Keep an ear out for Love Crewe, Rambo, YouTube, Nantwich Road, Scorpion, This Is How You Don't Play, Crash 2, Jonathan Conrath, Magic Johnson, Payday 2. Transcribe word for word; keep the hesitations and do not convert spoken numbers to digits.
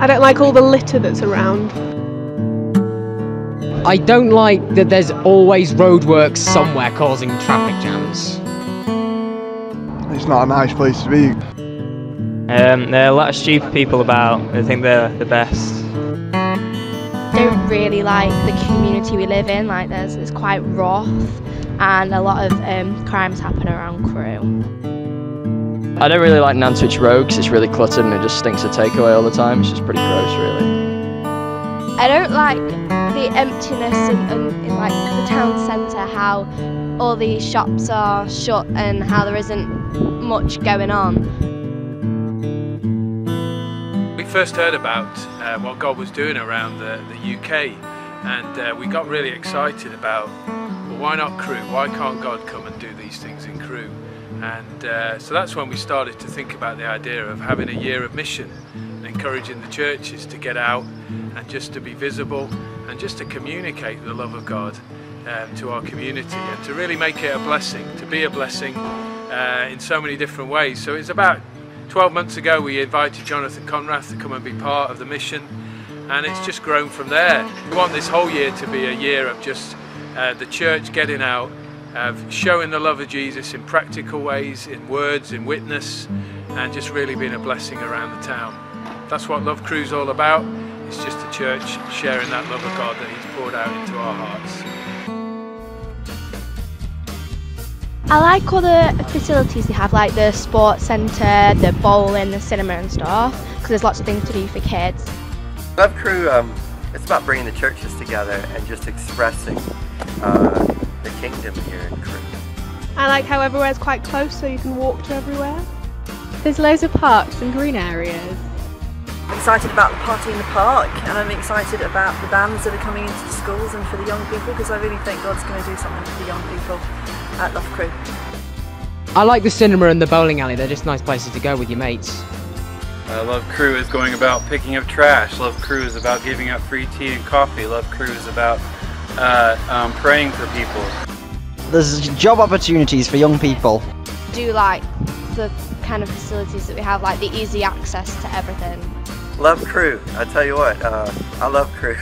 I don't like all the litter that's around. I don't like that there's always roadworks somewhere causing traffic jams. It's not a nice place to be. Um, there are a lot of stupid people about. They think they're the best. I don't really like the community we live in. Like, there's it's quite rough, and a lot of um, crimes happen around Crewe. I don't really like Nantwich Road because it's really cluttered and it just stinks of takeaway all the time. It's just pretty gross, really. I don't like the emptiness in, in, in like the town centre. How all these shops are shut and how there isn't much going on. We first heard about uh, what God was doing around the, the U K, and uh, we got really excited about, well, why not Crewe? Why can't God come and do these things in Crewe? And uh, so that's when we started to think about the idea of having a year of mission and encouraging the churches to get out and just to be visible and just to communicate the love of God Um, to our community, and to really make it a blessing, to be a blessing uh, in so many different ways. So it's about twelve months ago we invited Jonathan Conrath to come and be part of the mission, and it's just grown from there. We want this whole year to be a year of just uh, the church getting out, of showing the love of Jesus in practical ways, in words, in witness, and just really being a blessing around the town. That's what Love Crewe's all about. It's just the church sharing that love of God that He's poured out into our hearts. I like all the facilities they have, like the sports centre, the bowling, the cinema and stuff, because there's lots of things to do for kids. Love Crewe, um, it's about bringing the churches together and just expressing uh, the kingdom here in Crewe. I like how everywhere's quite close, so you can walk to everywhere. There's loads of parks and green areas. I'm excited about the party in the park, and I'm excited about the bands that are coming into the schools and for the young people, because I really think God's going to do something for the young people at Love Crewe. I like the cinema and the bowling alley. They're just nice places to go with your mates. Uh, Love Crewe is going about picking up trash. Love Crewe is about giving out free tea and coffee. Love Crewe is about uh, um, praying for people. There's job opportunities for young people. I do like the kind of facilities that we have, like the easy access to everything. Love Crewe. I tell you what, uh, I love Crewe.